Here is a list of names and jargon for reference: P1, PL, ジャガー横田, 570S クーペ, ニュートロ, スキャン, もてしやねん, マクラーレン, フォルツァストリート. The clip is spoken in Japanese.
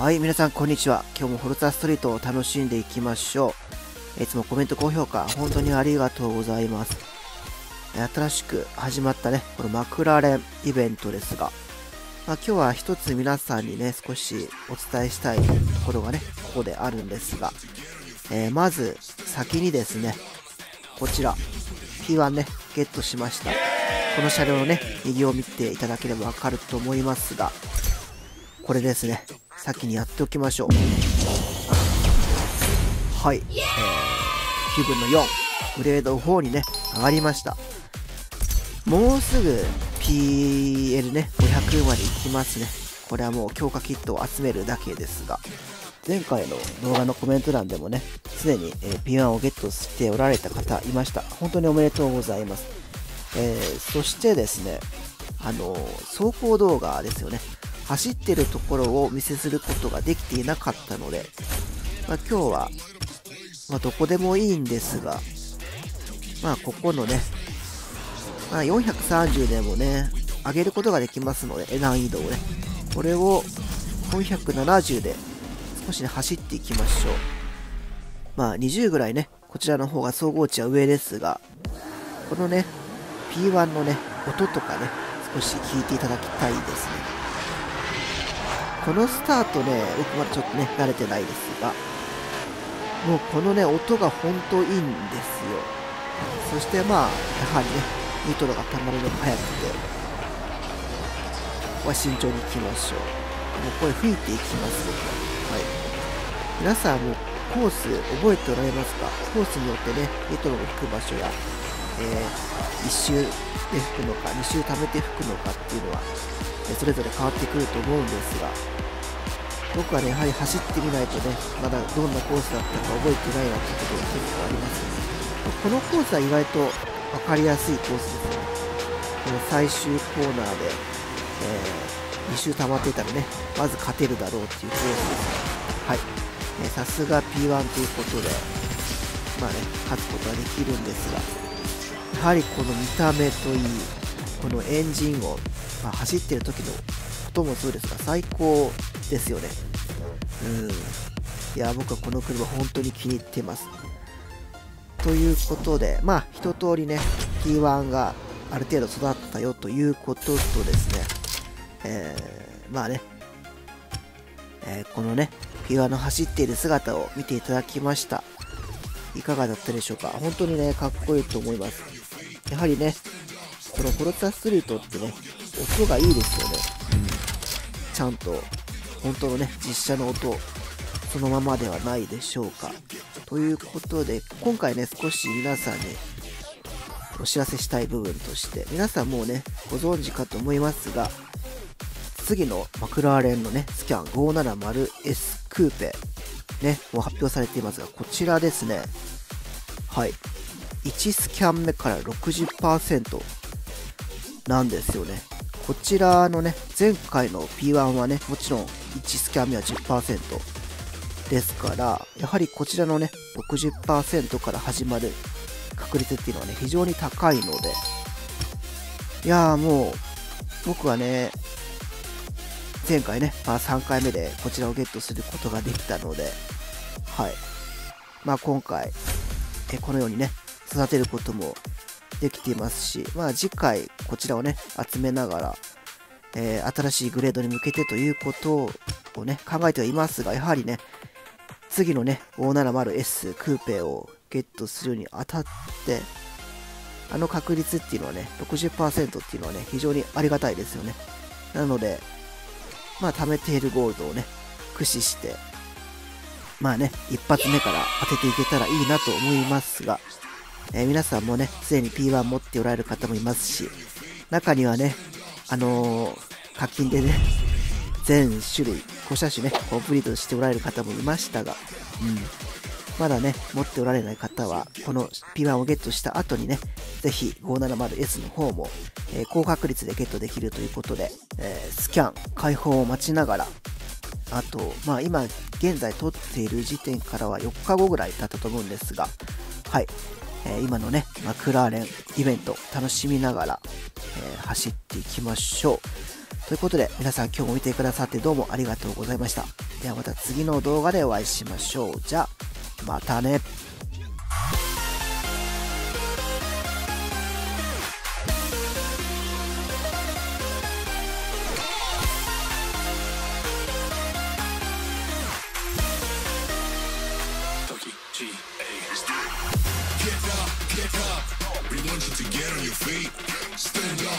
はい、皆さんこんにちは。今日もフォルツァストリートを楽しんでいきましょう。いつもコメント、高評価、本当にありがとうございます。新しく始まったね、このマクラーレンイベントですが、今日は一つ皆さんにね、少しお伝えしたいところがね、ここであるんですが、まず先にですね、こちら、P1 ね、ゲットしました。この車両のね、右を見ていただければわかると思いますが、これですね、先にやっておきましょう。はい、9分の4、グレード4にね、上がりました。もうすぐ PL ね、500までいきますね。これはもう強化キットを集めるだけですが、前回の動画のコメント欄でもね、すでに P1 をゲットしておられた方いました。本当におめでとうございます。そしてですね、走行動画ですよね。走ってるところをお見せすることができていなかったので、今日は、どこでもいいんですが、ここのね、430でもね、上げることができますので、難易度をね、これを470で少しね、走っていきましょう。20ぐらいね、こちらの方が総合値は上ですが、このね、P1 のね、音とかね、少し聞いていただきたいですね。このスタートね、僕まだちょっとね、慣れてないですが、もうこのね、音が本当いいんですよ。そしてやはりね、ニュートロが溜まるのが早くて、ここは慎重にいきましょう。これ吹いていきます、僕は。はい。皆さんもコース覚えておられますか？コースによってね、ニュートロが吹く場所や、1周で吹くのか2周溜めて吹くのかっていうのはそれぞれ変わってくると思うんですが、僕はねやはり走ってみないとね、まだどんなコースだったか覚えてないなってことが結構ありますね。このコースは意外と分かりやすいコースですね。この最終コーナーで、2周溜まっていたらね、まず勝てるだろうっていうコースです。はい、さすが P1 ということで勝つことはできるんですが、やはりこの見た目といい、このエンジン音、走ってる時のこともそうですが、最高ですよね。いや、僕はこの車本当に気に入っています。ということで、一通りね、P1 がある程度育ったよということとですね、このね、P1 の走っている姿を見ていただきました。いかがだったでしょうか。本当にね、かっこいいと思います。やはりね、このフォルツァストリートってね、音がいいですよね。ちゃんと、本当のね、実車の音、そのままではないでしょうか。ということで、今回ね、少し皆さんにお知らせしたい部分として、皆さんもうね、ご存知かと思いますが、次のマクラーレンのね、スキャン 570S クーペ、ね、もう発表されていますが、こちらですね。はい。1スキャン目から 60% なんですよね。こちらのね、前回の P1 はね、もちろん1スキャン目は 10% ですから、やはりこちらのね、60% から始まる確率っていうのはね、非常に高いので、いやーもう、僕はね、前回ね、3回目でこちらをゲットすることができたので、はい。今回、このようにね、育てることもできていますし、次回、こちらをね、集めながら、新しいグレードに向けてということをね、考えてはいますが、やはりね、次のね、570S クーペをゲットするにあたって、あの確率っていうのはね、60% っていうのはね、非常にありがたいですよね。なので、貯めているゴールドをね、駆使して、一発目から当てていけたらいいなと思いますが、皆さんもね、すでに P1 持っておられる方もいますし、中にはね、課金でね、全種類、5車種ね、コンプリートしておられる方もいましたが、まだね、持っておられない方は、この P1 をゲットした後にね、ぜひ 570S の方も、高確率でゲットできるということで、スキャン、開放を待ちながら、あと、今、現在撮っている時点からは4日後ぐらいだったと思うんですが、はい、今のね、マクラーレンイベント、楽しみながら、走っていきましょう。ということで、皆さん今日も見てくださってどうもありがとうございました。ではまた次の動画でお会いしましょう。じゃあ、またね。Get up, get up, we want you to get on your feet, stand up.